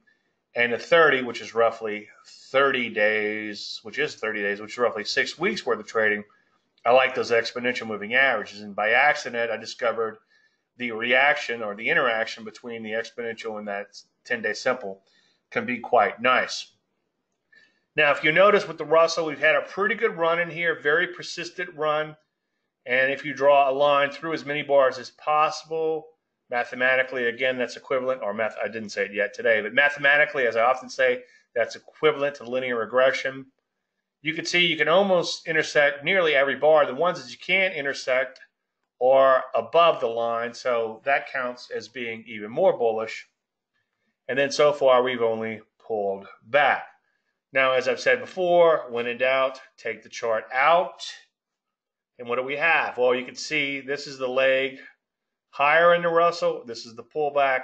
and the thirty, which is roughly thirty days, which is thirty days, which is roughly six weeks worth of trading, I like those exponential moving averages. And by accident, I discovered the reaction or the interaction between the exponential and that ten-day simple can be quite nice. Now, if you notice with the Russell, we've had a pretty good run in here, very persistent run. And if you draw a line through as many bars as possible, mathematically, again, that's equivalent, or math, I didn't say it yet today, but mathematically, as I often say, that's equivalent to linear regression. You can see you can almost intersect nearly every bar. The ones that you can't intersect are above the line, so that counts as being even more bullish. And then so far, we've only pulled back. Now, as I've said before, when in doubt, take the chart out. And what do we have? Well, you can see this is the leg higher in the Russell. This is the pullback.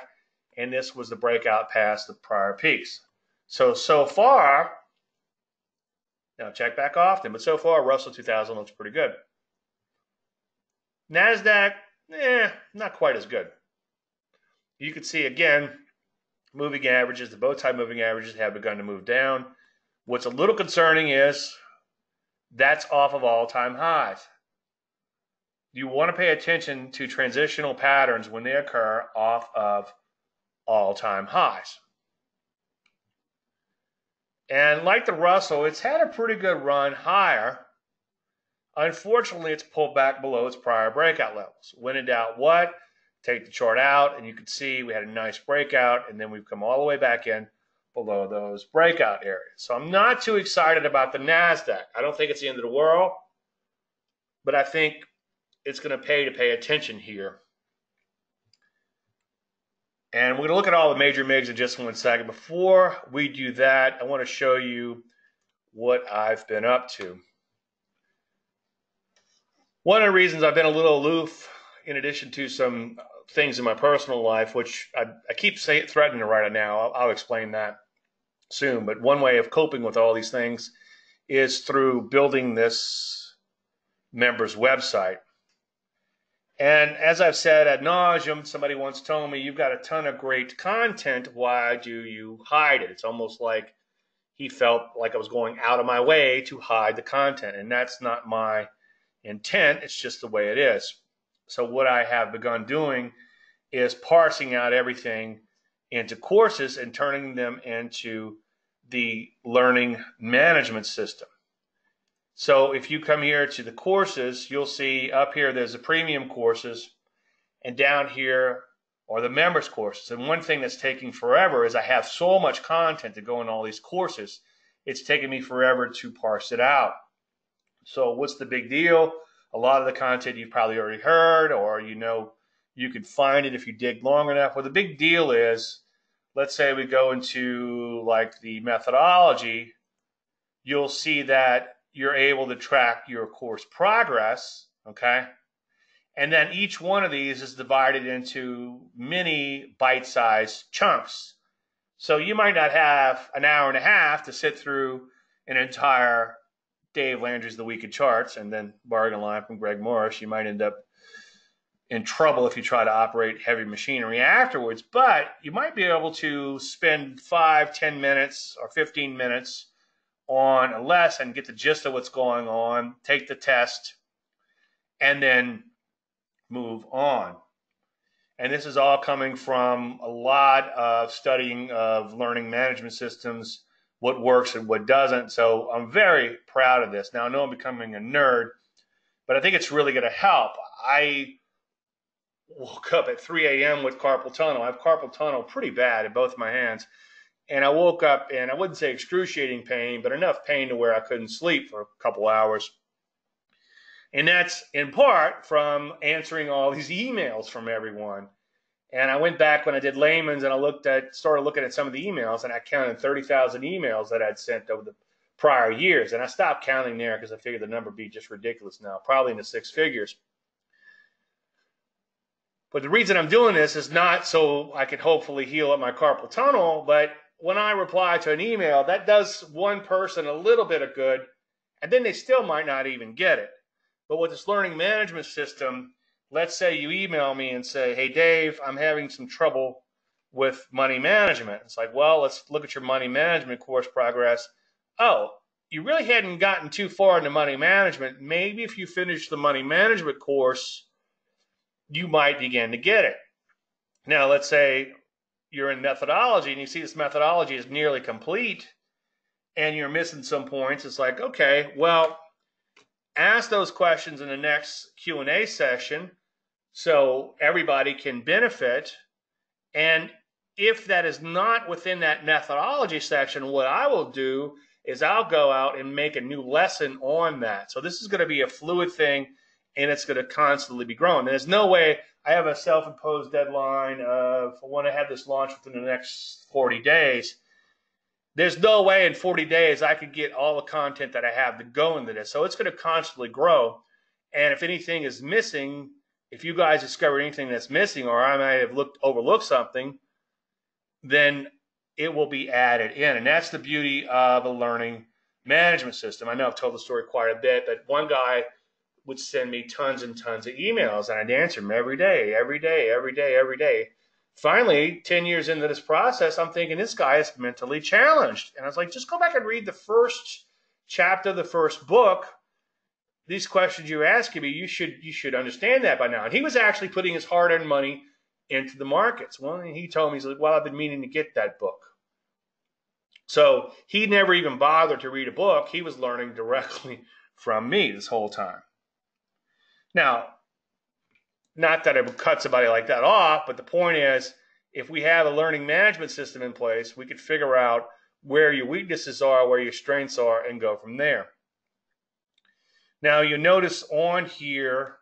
And this was the breakout past the prior peaks. So, so far... Now check back often, but so far Russell two thousand looks pretty good. NASDAQ, eh, not quite as good. You can see again, moving averages, the bow tie moving averages have begun to move down. What's a little concerning is that's off of all-time highs. You want to pay attention to transitional patterns when they occur off of all-time highs. And like the Russell, it's had a pretty good run higher. Unfortunately, it's pulled back below its prior breakout levels. When in doubt, what? Take the chart out, and you can see we had a nice breakout, and then we've come all the way back in below those breakout areas. So I'm not too excited about the NASDAQ. I don't think it's the end of the world, but I think it's going to pay to pay attention here. And we're going to look at all the major M I Gs in just one second. Before we do that, I want to show you what I've been up to. One of the reasons I've been a little aloof, in addition to some things in my personal life, which I, I keep say, threatening to right now, I'll, I'll explain that soon. But one way of coping with all these things is through building this members' website. And as I've said ad nauseum, somebody once told me, you've got a ton of great content. Why do you hide it? It's almost like he felt like I was going out of my way to hide the content. And that's not my intent. It's just the way it is. So what I have begun doing is parsing out everything into courses and turning them into the learning management system. So if you come here to the courses, you'll see up here there's the premium courses, and down here are the members courses. And one thing that's taking forever is I have so much content to go in all these courses, it's taking me forever to parse it out. So what's the big deal? a lot of the content you've probably already heard, or you know you could find it if you dig long enough. Well, the big deal is, let's say we go into like the methodology, you'll see that you're able to track your course progress, okay? And then each one of these is divided into mini bite-sized chunks. So you might not have an hour and a half to sit through an entire Dave Landry's The Week in Charts and then Bargain Line from Greg Morris. You might end up in trouble if you try to operate heavy machinery afterwards, but you might be able to spend five, ten minutes or fifteen minutes on a lesson, get the gist of what's going on, take the test, and then move on. And this is all coming from a lot of studying of learning management systems, what works and what doesn't. So I'm very proud of this. Now, I know I'm becoming a nerd, but I think it's really going to help. I woke up at three A M with carpal tunnel. I have carpal tunnel pretty bad in both my hands. And I woke up and I wouldn't say excruciating pain, but enough pain to where I couldn't sleep for a couple hours. And that's in part from answering all these emails from everyone. And I went back when I did Layman's and I looked at, started looking at some of the emails, and I counted thirty thousand emails that I'd sent over the prior years. And I stopped counting there because I figured the number would be just ridiculous now, probably in the six figures. But the reason I'm doing this is not so I could hopefully heal up my carpal tunnel, but when I reply to an email, that does one person a little bit of good, and then they still might not even get it. But with this learning management system, let's say you email me and say, hey, Dave, I'm having some trouble with money management. It's like, well, let's look at your money management course progress. Oh, you really hadn't gotten too far into money management. Maybe if you finish the money management course, you might begin to get it. Now, let's say you're in methodology and you see this methodology is nearly complete and you're missing some points. It's like, okay, well, ask those questions in the next Q and A session so everybody can benefit. And if that is not within that methodology section, what I will do is I'll go out and make a new lesson on that. So this is going to be a fluid thing, and it's going to constantly be growing. There's no way I have a self-imposed deadline of I want to have this launch within the next forty days. There's no way in forty days I could get all the content that I have to go into this. So it's going to constantly grow. And if anything is missing, if you guys discover anything that's missing, or I might have looked overlooked something, then it will be added in. And that's the beauty of a learning management system. I know I've told the story quite a bit, but one guy would send me tons and tons of emails, and I'd answer them every day, every day, every day, every day. Finally, ten years into this process, I'm thinking this guy is mentally challenged. And I was like, just go back and read the first chapter of the first book. These questions you're asking me, you should, you should understand that by now. And he was actually putting his hard-earned money into the markets. Well, he told me, he's like, well, I've been meaning to get that book. So he never even bothered to read a book. He was learning directly from me this whole time. Now, not that I would cut somebody like that off, but the point is, if we have a learning management system in place, we could figure out where your weaknesses are, where your strengths are, and go from there. Now, you'll notice on here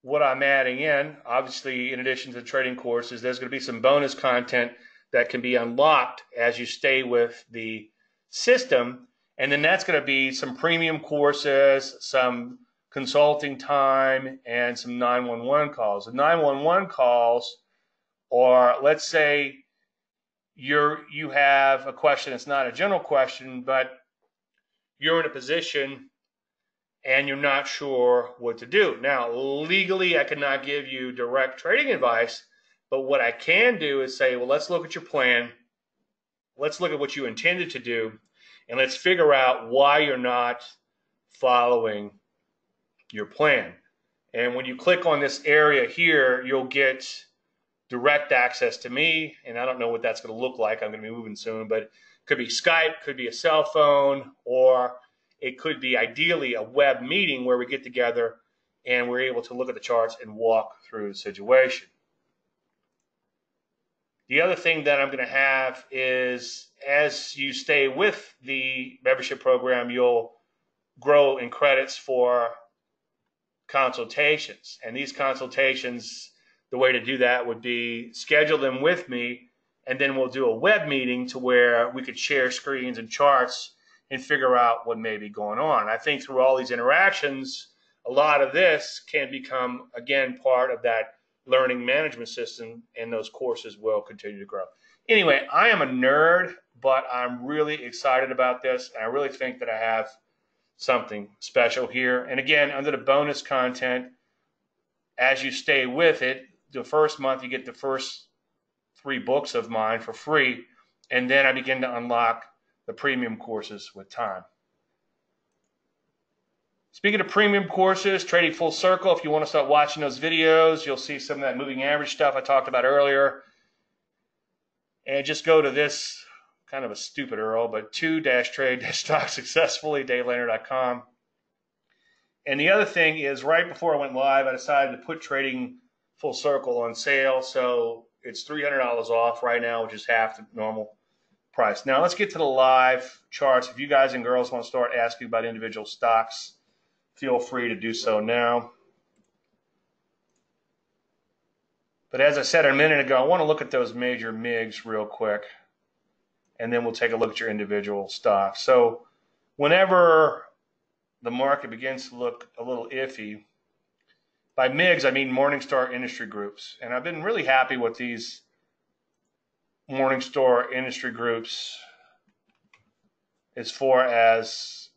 what I'm adding in. Obviously, in addition to the trading courses, there's going to be some bonus content that can be unlocked as you stay with the system. And then that's going to be some premium courses, some consulting time, and some nine one one calls. The nine one one calls are, let's say you're, you have a question that's not a general question, but you're in a position and you're not sure what to do. Now, legally, I cannot give you direct trading advice, but what I can do is say, well, let's look at your plan. Let's look at what you intended to do. And let's figure out why you're not following your plan. And when you click on this area here, you'll get direct access to me. And I don't know what that's going to look like. I'm going to be moving soon, but it could be Skype, could be a cell phone, or it could be ideally a web meeting where we get together and we're able to look at the charts and walk through the situation. The other thing that I'm going to have is, as you stay with the membership program, you'll grow in credits for consultations. And these consultations, the way to do that would be schedule them with me, and then we'll do a web meeting to where we could share screens and charts and figure out what may be going on. I think through all these interactions, a lot of this can become, again, part of that learning management system, and those courses will continue to grow. Anyway, I am a nerd, but I'm really excited about this, and I really think that I have something special here. And again, under the bonus content, as you stay with it, the first month you get the first three books of mine for free, and then I begin to unlock the premium courses with time. Speaking of premium courses, Trading Full Circle, if you want to start watching those videos, you'll see some of that moving average stuff I talked about earlier. And just go to this, kind of a stupid U R L, but two dash trade dash stock successfully dave landry dot com. And the other thing is, right before I went live, I decided to put Trading Full Circle on sale. So it's three hundred dollars off right now, which is half the normal price. Now let's get to the live charts. If you guys and girls want to start asking about individual stocks, feel free to do so now. But as I said a minute ago, I want to look at those major M I Gs real quick, and then we'll take a look at your individual stocks. So whenever the market begins to look a little iffy, by M I Gs I mean Morningstar Industry Groups. And I've been really happy with these Morningstar Industry Groups as far as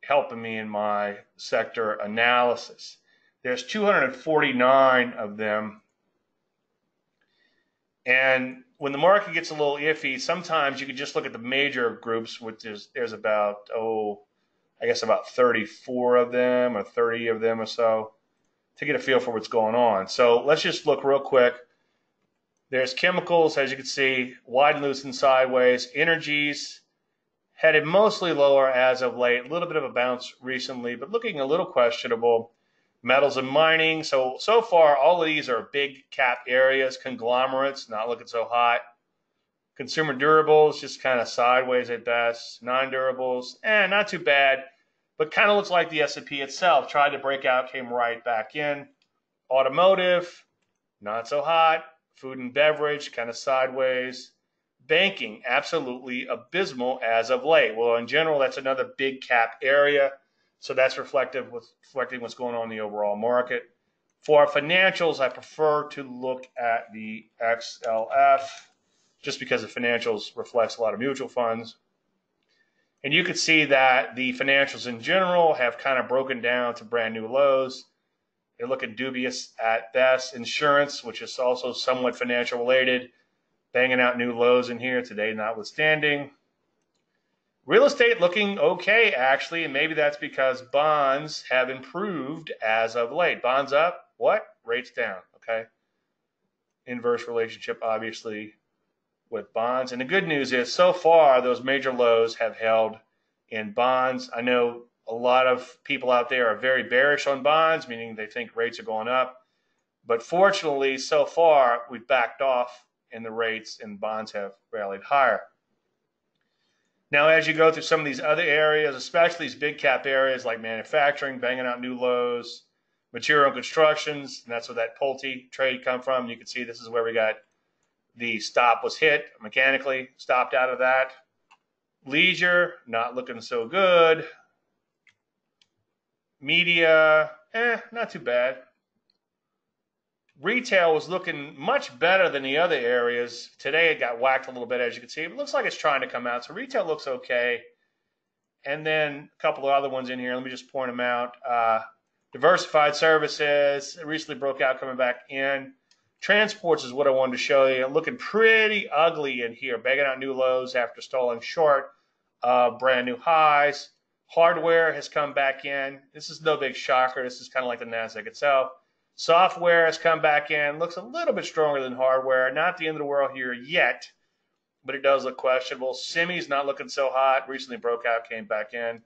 helping me in my sector analysis. There's two hundred forty-nine of them. And when the market gets a little iffy, sometimes you can just look at the major groups, which is there's about, oh, I guess about thirty-four of them or thirty of them or so, to get a feel for what's going on. So let's just look real quick. There's chemicals, as you can see, wide and loose and sideways. Energies, headed mostly lower as of late, a little bit of a bounce recently, but looking a little questionable. Metals and mining. So, so far, all of these are big cap areas. Conglomerates, not looking so hot. Consumer durables, just kind of sideways at best. Non-durables, eh, not too bad, but kind of looks like the S and P itself. Tried to break out, came right back in. Automotive, not so hot. Food and beverage, kind of sideways. Banking, absolutely abysmal as of late. Well, in general, that's another big cap area, so that's reflective with reflecting what's going on in the overall market. For financials, I prefer to look at the X L F just because the financials reflects a lot of mutual funds. And you can see that the financials in general have kind of broken down to brand new lows. They're looking dubious at best. Insurance, which is also somewhat financial related, banging out new lows in here today, notwithstanding. Real estate looking okay, actually, and maybe that's because bonds have improved as of late. Bonds up, what? Rates down, okay? Inverse relationship, obviously, with bonds. And the good news is, so far, those major lows have held in bonds. I know a lot of people out there are very bearish on bonds, meaning they think rates are going up. But fortunately, so far, we've backed off, and the rates and bonds have rallied higher. Now, as you go through some of these other areas, especially these big cap areas like manufacturing, banging out new lows, material and constructions, and that's where that Pulte trade come from. You can see this is where we got the stop was hit mechanically, stopped out of that. Leisure, not looking so good. Media, eh, not too bad. Retail was looking much better than the other areas. Today it got whacked a little bit, as you can see. It looks like it's trying to come out, so retail looks okay. And then a couple of other ones in here. Let me just point them out. Uh, diversified services, it recently broke out, coming back in. Transports is what I wanted to show you. Looking pretty ugly in here, begging out new lows after stalling short of brand new highs. Hardware has come back in. This is no big shocker. This is kind of like the Nasdaq itself. Software has come back in, looks a little bit stronger than hardware. Not the end of the world here yet, but it does look questionable. Semi's not looking so hot. Recently broke out, came back in.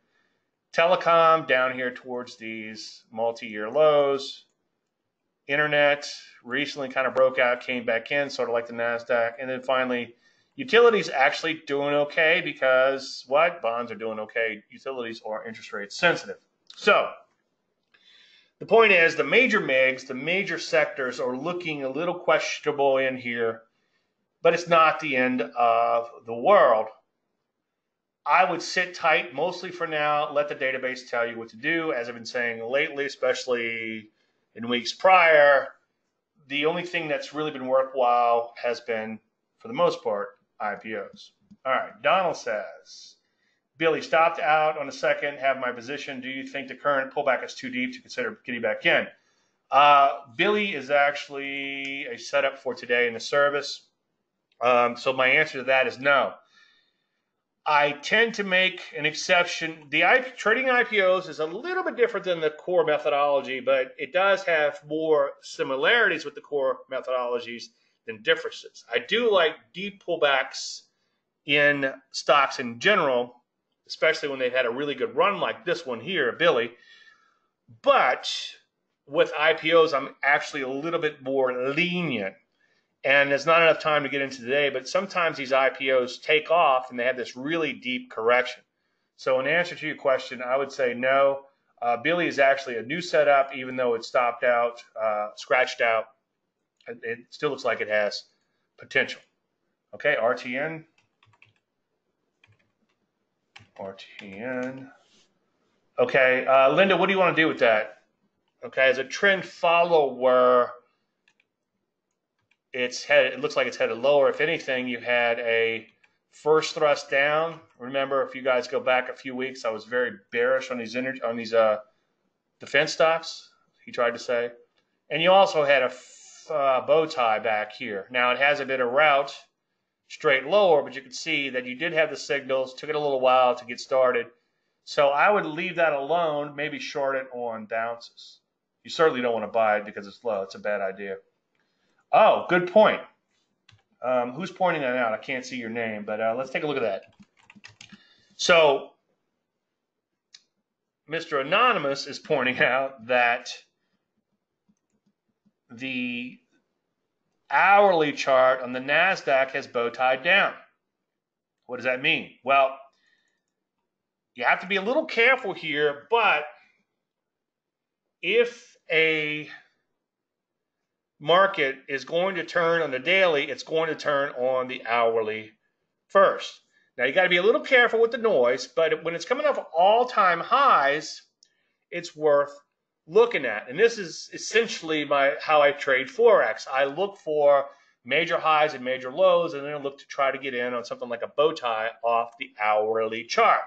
Telecom down here towards these multi-year lows. Internet recently kind of broke out, came back in, sort of like the Nasdaq. And then finally, Utilities actually doing okay because what? Bonds are doing okay. Utilities are interest rate sensitive. So the point is the major M I Gs, the major sectors are looking a little questionable in here, but it's not the end of the world. I would sit tight mostly for now, let the database tell you what to do. As I've been saying lately, especially in weeks prior, the only thing that's really been worthwhile has been, for the most part, I P Os. All right, Donald says, Billy, stopped out on a second, have my position. Do you think the current pullback is too deep to consider getting back in? Uh, Billy is actually a setup for today in the service. Um, so my answer to that is no. I tend to make an exception. The trading I P Os is a little bit different than the core methodology, but it does have more similarities with the core methodologies than differences. I do like deep pullbacks in stocks in general, especially when they've had a really good run like this one here, Billy. But with I P Os, I'm actually a little bit more lenient. And there's not enough time to get into today, but sometimes these I P Os take off and they have this really deep correction. So in answer to your question, I would say no. Uh, Billy is actually a new setup, even though it stopped out, uh, scratched out. It still looks like it has potential. Okay, R T N. R T N. Okay, uh, Linda, what do you want to do with that? Okay, as a trend follower, it's headed, it looks like it's headed lower. If anything, you had a first thrust down. Remember, if you guys go back a few weeks, I was very bearish on these energy, on these uh, defense stocks, he tried to say. And you also had a uh, bow tie back here. Now, it has a bit of route straight lower, but you can see that you did have the signals, took it a little while to get started. So I would leave that alone, maybe short it on bounces. You certainly don't want to buy it because it's low. It's a bad idea. Oh, good point. Um, who's pointing that out? I can't see your name, but uh, let's take a look at that. So Mister Anonymous is pointing out that the hourly chart on the Nasdaq has bow tied down. What does that mean? Well, you have to be a little careful here, but if a market is going to turn on the daily, it's going to turn on the hourly first. Now you got to be a little careful with the noise, but when it's coming off all-time highs, it's worth looking at. And this is essentially my how I trade Forex. I look for major highs and major lows, and then I look to try to get in on something like a bow tie off the hourly chart.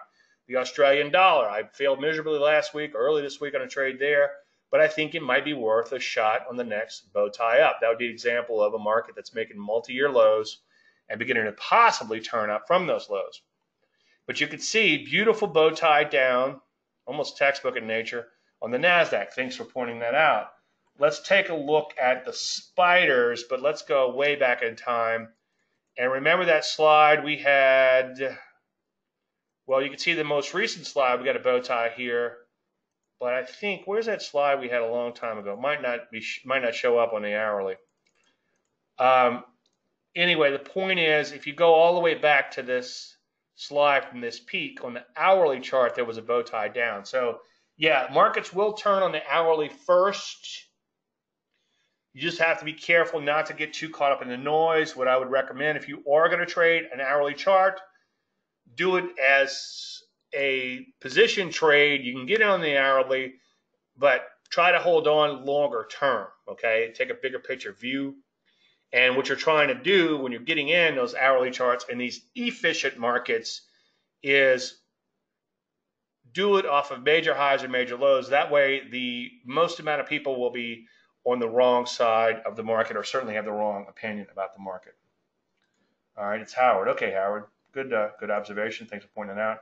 The Australian dollar, I failed miserably last week, early this week on a trade there, but I think it might be worth a shot on the next bow tie up. That would be an example of a market that's making multi-year lows and beginning to possibly turn up from those lows. But you can see beautiful bow tie down, almost textbook in nature, on the NASDAQ. Thanks for pointing that out. Let's take a look at the spiders, but let's go way back in time. And remember that slide we had, well, you can see the most recent slide, we got a bow tie here. But I think, where's that slide we had a long time ago? Might not be, might not show up on the hourly. Um, anyway, the point is, if you go all the way back to this slide from this peak on the hourly chart, there was a bow tie down. So yeah, markets will turn on the hourly first. You just have to be careful not to get too caught up in the noise. What I would recommend, if you are going to trade an hourly chart, do it as a position trade. You can get in on the hourly, but try to hold on longer term, okay? Take a bigger picture view. And what you're trying to do when you're getting in those hourly charts in these efficient markets is do it off of major highs or major lows. That way, the most amount of people will be on the wrong side of the market, or certainly have the wrong opinion about the market. All right, it's Howard. Okay, Howard, good, uh, good observation. Thanks for pointing that out.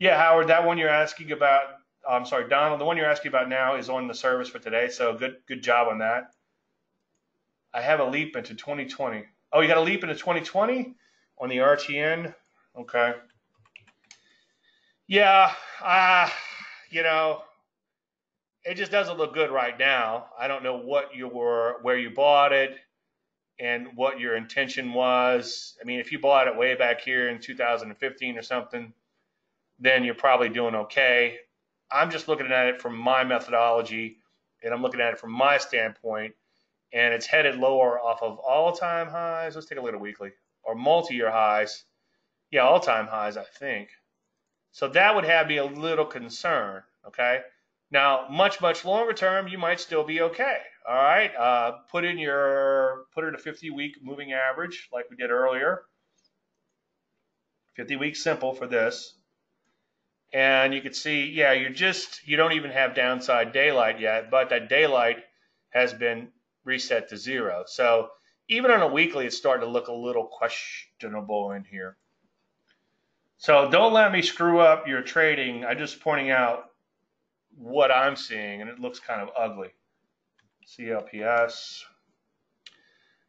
Yeah, Howard, that one you're asking about, I'm sorry, Donald, the one you're asking about now is on the service for today, so good good job on that. I have a leap into twenty twenty. Oh, you got a leap into twenty twenty on the R T N? Okay. Yeah, uh, you know, it just doesn't look good right now. I don't know what you were, where you bought it. and what your intention was. I mean, if you bought it way back here in two thousand fifteen or something, then you're probably doing okay. I'm just looking at it from my methodology, and I'm looking at it from my standpoint, and it's headed lower off of all-time highs. Let's take a look at weekly or multi-year highs. Yeah, all-time highs, I think. So that would have me a little concerned, okay? Now, much, much longer term, you might still be okay, all right? Uh, put in your, put in a fifty-week moving average like we did earlier. fifty-week simple for this. And you can see, yeah, you're just, you don't even have downside daylight yet, but that daylight has been reset to zero. So even on a weekly, it's starting to look a little questionable in here. So don't let me screw up your trading. I'm just pointing out what I'm seeing, and it looks kind of ugly. C L P S.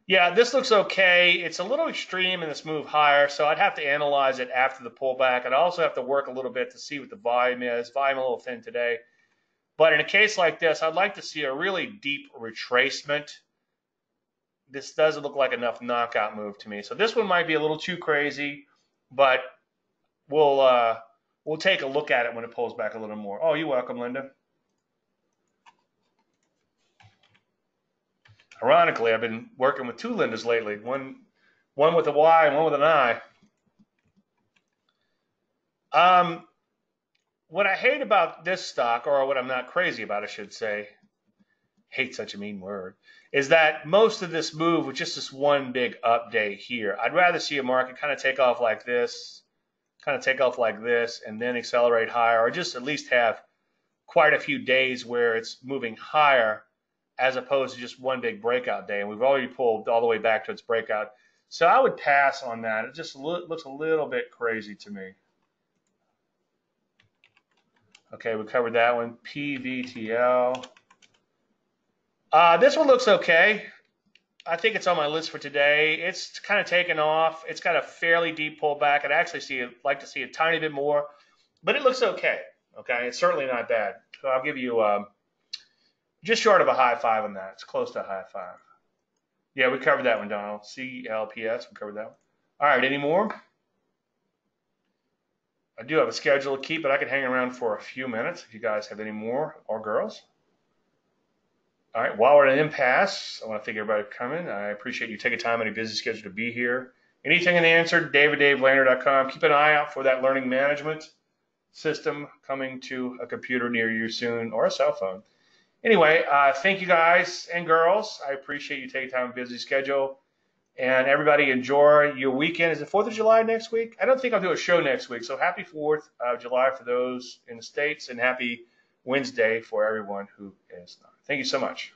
Yeah, this looks okay. It's a little extreme in this move higher, so I'd have to analyze it after the pullback. I'd also have to work a little bit to see what the volume is. Volume a little thin today. But in a case like this, I'd like to see a really deep retracement. This doesn't look like enough knockout move to me. So this one might be a little too crazy, but we'll uh, we'll take a look at it when it pulls back a little more. Oh, you're welcome, Linda. Ironically, I've been working with two Lindas lately, one one with a Y and one with an I. Um, what I hate about this stock, or what I'm not crazy about, I should say, hate such a mean word, is that most of this move was just this one big up day here. I'd rather see a market kind of take off like this, kind of take off like this, and then accelerate higher, or just at least have quite a few days where it's moving higher, as opposed to just one big breakout day. And we've already pulled all the way back to its breakout. So I would pass on that. It just looks a little bit crazy to me. Okay, we covered that one. P V T L. Uh, this one looks okay. I think it's on my list for today. It's kind of taken off. It's got a fairly deep pullback. I'd actually see it, like to see a tiny bit more, but it looks okay. Okay, it's certainly not bad. So I'll give you... Um, Just short of a high five on that. It's close to a high five. Yeah, we covered that one, Donald. C L P S, we covered that one. All right, any more? I do have a schedule to keep, but I could hang around for a few minutes if you guys have any more, or girls. All right, while we're at an impasse, I want to thank everybody for coming. I appreciate you taking time on a busy schedule to be here. Anything in the answer, David Dave Landry dot com. Keep an eye out for that learning management system coming to a computer near you soon, or a cell phone. Anyway, uh, thank you guys and girls. I appreciate you taking time on a busy schedule. And everybody, enjoy your weekend. Is it fourth of July next week? I don't think I'll do a show next week. So happy fourth of July for those in the States, and happy Wednesday for everyone who is not. Thank you so much.